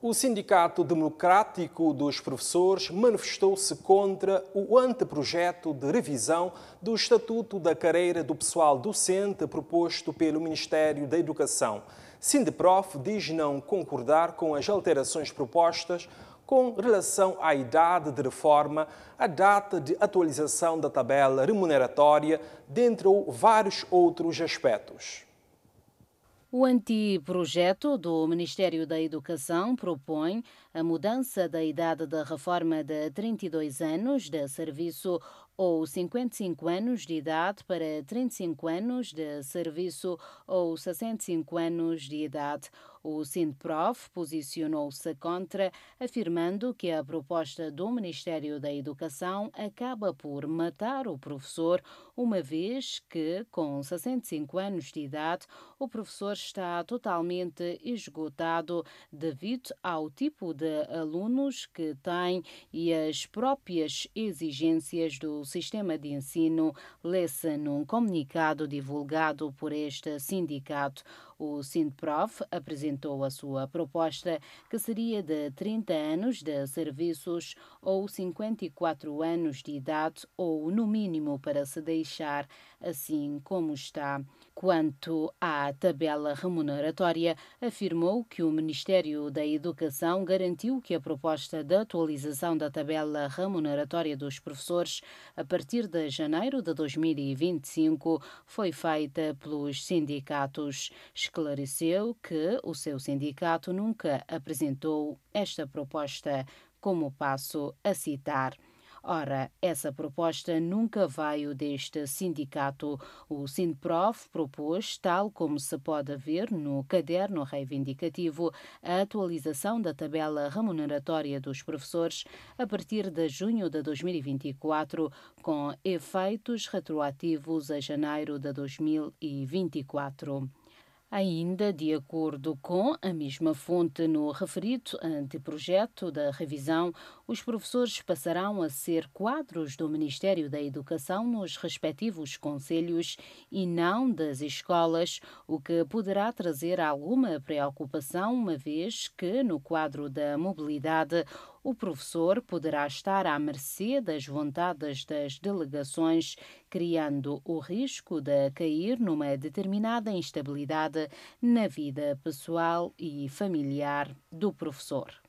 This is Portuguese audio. O Sindicato Democrático dos Professores manifestou-se contra o anteprojeto de revisão do Estatuto da Carreira do Pessoal Docente proposto pelo Ministério da Educação. Sindeprof diz não concordar com as alterações propostas com relação à idade de reforma, à data de atualização da tabela remuneratória, dentre vários outros aspectos. O anteprojeto do Ministério da Educação propõe a mudança da idade da reforma de 32 anos de serviço ou 55 anos de idade para 35 anos de serviço ou 65 anos de idade. O Sindeprof posicionou-se contra, afirmando que a proposta do Ministério da Educação acaba por matar o professor, uma vez que, com 65 anos de idade, o professor está totalmente esgotado devido ao tipo de alunos que tem e às próprias exigências do sistema de ensino, lê-se num comunicado divulgado por este sindicato. O Sindeprof apresentou a sua proposta, que seria de 30 anos de serviços ou 54 anos de idade, ou no mínimo para se deixar assim como está. Quanto à tabela remuneratória, afirmou que o Ministério da Educação garantiu que a proposta de atualização da tabela remuneratória dos professores a partir de janeiro de 2025 foi feita pelos sindicatos. Esclareceu que o seu sindicato nunca apresentou esta proposta, como passo a citar. Ora, essa proposta nunca veio deste sindicato. O Sindeprof propôs, tal como se pode ver no caderno reivindicativo, a atualização da tabela remuneratória dos professores a partir de junho de 2024, com efeitos retroativos a janeiro de 2024. Ainda de acordo com a mesma fonte, no referido anteprojeto da revisão, os professores passarão a ser quadros do Ministério da Educação nos respectivos conselhos e não das escolas, o que poderá trazer alguma preocupação, uma vez que, no quadro da mobilidade, o professor poderá estar à mercê das vontades das delegações, criando o risco de cair numa determinada instabilidade na vida pessoal e familiar do professor.